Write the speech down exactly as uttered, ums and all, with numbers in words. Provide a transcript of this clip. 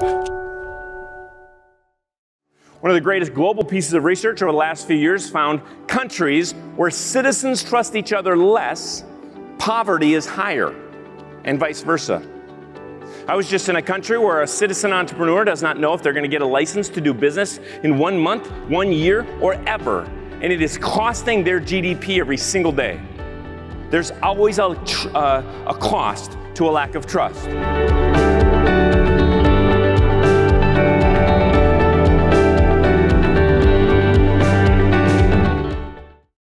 One of the greatest global pieces of research over the last few years found countries where citizens trust each other less, poverty is higher, and vice versa. I was just in a country where a citizen entrepreneur does not know if they're going to get a license to do business in one month, one year, or ever, and it is costing their G D P every single day. There's always a, tr uh, a cost to a lack of trust.